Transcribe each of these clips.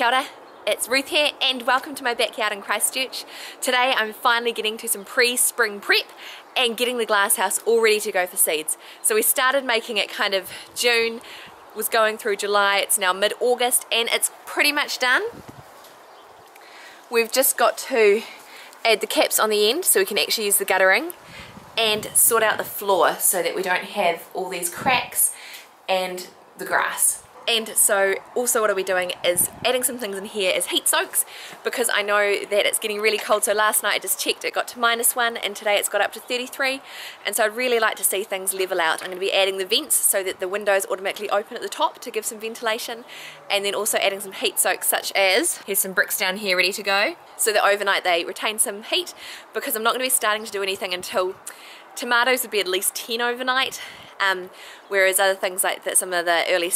Kia ora, it's Ruth here and welcome to my backyard in Christchurch. Today I'm finally getting to some pre-spring prep and getting the glasshouse all ready to go for seeds. So we started making it kind of June, was going through July, it's now mid-August and it's pretty much done. We've just got to add the caps on the end so we can actually use the guttering and sort out the floor so that we don't have all these cracks and the grass. And so also what I'll be doing is adding some things in here as heat soaks, because I know that it's getting really cold. So last night I just checked, it got to -1 and today it's got up to 33, and so I'd really like to see things level out. I'm going to be adding the vents so that the windows automatically open at the top to give some ventilation, and then also adding some heat soaks, such as here's some bricks down here ready to go so that overnight they retain some heat, because I'm not going to be starting to do anything until tomatoes would be at least 10 overnight, whereas other things like that, some of the early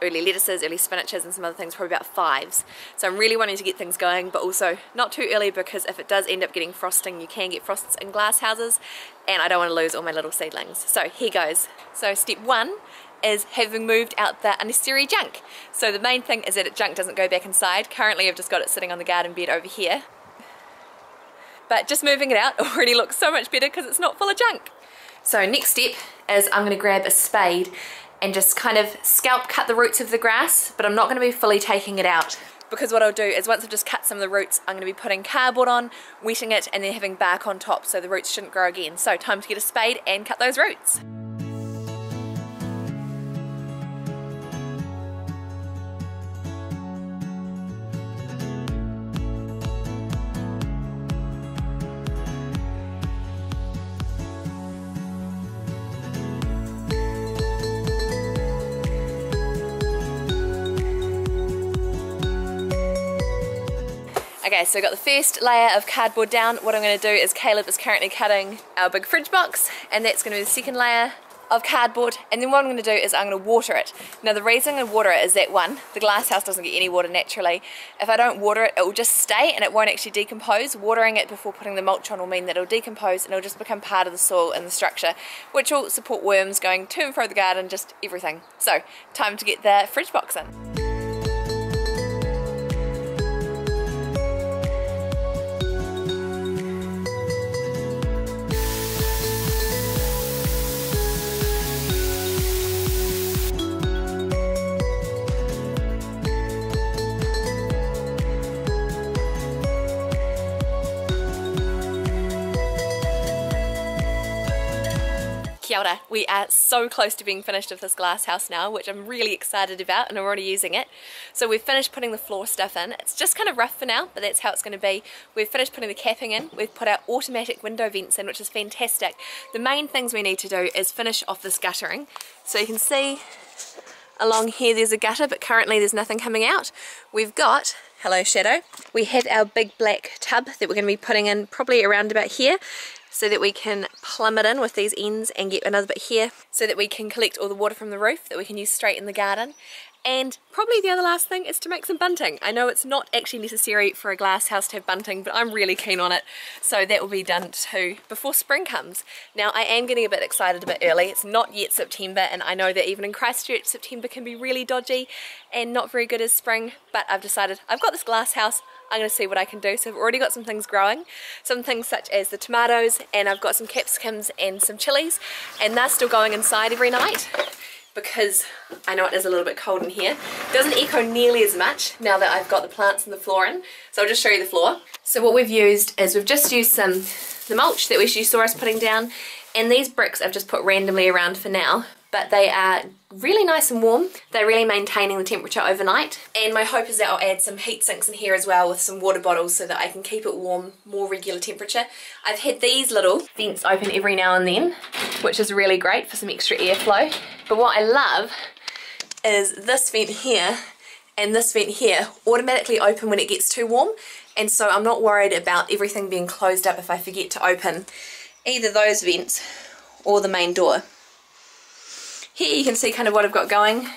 lettuces, early spinaches and some other things, probably about 5s. So I'm really wanting to get things going, but also not too early, because if it does end up getting frosting, you can get frosts in glass houses and I don't want to lose all my little seedlings. So here goes. So step 1 is having moved out the unnecessary junk. So the main thing is that junk doesn't go back inside. Currently I've just got it sitting on the garden bed over here, but just moving it out already looks so much better because it's not full of junk. So next step is I'm going to grab a spade and just kind of scalp cut the roots of the grass, but I'm not going to be fully taking it out, because what I'll do is once I've just cut some of the roots, I'm going to be putting cardboard on, wetting it and then having bark on top, so the roots shouldn't grow again. So time to get a spade and cut those roots. Okay, so I got the first layer of cardboard down. What I'm going to do is, Caleb is currently cutting our big fridge box, and that's going to be the second layer of cardboard. And then what I'm going to do is I'm going to water it. Now the reason I'm going to water it is that, one, the glasshouse doesn't get any water naturally. If I don't water it, it will just stay and it won't actually decompose. Watering it before putting the mulch on will mean that it'll decompose and it'll just become part of the soil and the structure, which will support worms going to and fro the garden, just everything. So time to get the fridge box in. Kia ora. We are so close to being finished with this glass house now, which I'm really excited about, and I'm already using it. So we've finished putting the floor stuff in. It's just kind of rough for now, but that's how it's going to be. We've finished putting the capping in. We've put our automatic window vents in, which is fantastic. The main things we need to do is finish off this guttering. So you can see along here there's a gutter, but currently there's nothing coming out. We've got, hello shadow, we had our big black tub that we're going to be putting in probably around about here, so that we can plumb it in with these ends and get another bit here so that we can collect all the water from the roof that we can use straight in the garden. And probably the other last thing is to make some bunting. I know it's not actually necessary for a glass house to have bunting, but I'm really keen on it, so that will be done too before spring comes. Now I am getting a bit excited a bit early. It's not yet September, and I know that even in Christchurch September can be really dodgy and not very good as spring, but I've decided I've got this glass house, I'm going to see what I can do. So I've already got some things growing, some things such as the tomatoes, and I've got some capsicums and some chilies, and they're still going inside every night because I know it is a little bit cold in here. It doesn't echo nearly as much now that I've got the plants and the floor in. So I'll just show you the floor. So what we've used is we've just used the mulch that you saw us putting down, and these bricks I've just put randomly around for now, but they are really nice and warm. They're really maintaining the temperature overnight, and my hope is that I'll add some heat sinks in here as well with some water bottles so that I can keep it warm, more regular temperature. I've had these little vents open every now and then, which is really great for some extra airflow, but what I love is this vent here and this vent here automatically open when it gets too warm, and so I'm not worried about everything being closed up if I forget to open either those vents or the main door. Here you can see kind of what I've got going.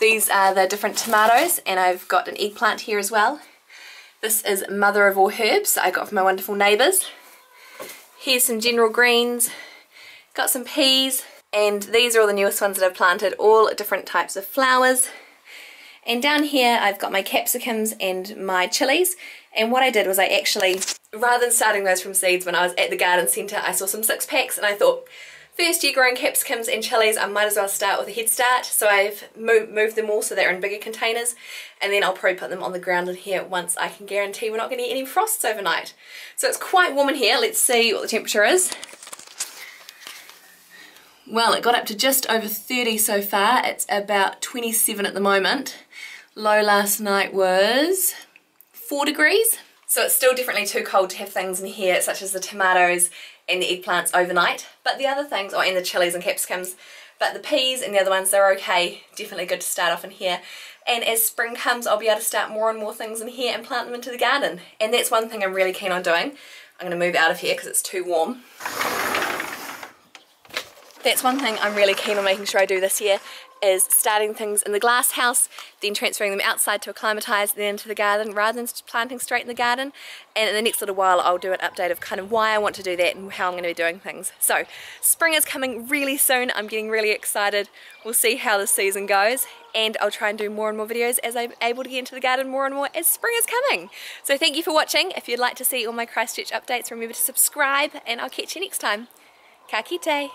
These are the different tomatoes, and I've got an eggplant here as well. This is mother of all herbs that I got from my wonderful neighbours. Here's some general greens, got some peas, and these are all the newest ones that I've planted, all different types of flowers. And down here I've got my capsicums and my chilies, and what I did was I actually, rather than starting those from seeds, when I was at the garden centre I saw some 6-packs and I thought, first year growing capsicums and chilies, I might as well start with a head start. So I've moved them all so they're in bigger containers, and then I'll probably put them on the ground in here once I can guarantee we're not going to get any frosts overnight. So it's quite warm in here, let's see what the temperature is. Well, it got up to just over 30 so far, it's about 27 at the moment. Low last night was 4 degrees. So it's still definitely too cold to have things in here such as the tomatoes and the eggplants overnight. But the other things, and the chilies and capsicums, but the peas and the other ones, they're okay. Definitely good to start off in here. And as spring comes, I'll be able to start more and more things in here and plant them into the garden. And that's one thing I'm really keen on doing. I'm going to move out of here because it's too warm. That's one thing I'm really keen on making sure I do this year, is starting things in the glass house, then transferring them outside to acclimatise, then into the garden, rather than planting straight in the garden. And in the next little while I'll do an update of kind of why I want to do that and how I'm going to be doing things. So spring is coming really soon, I'm getting really excited. We'll see how the season goes, and I'll try and do more and more videos as I'm able to get into the garden more and more as spring is coming. So thank you for watching. If you'd like to see all my Christchurch updates, remember to subscribe, and I'll catch you next time. Ka kite.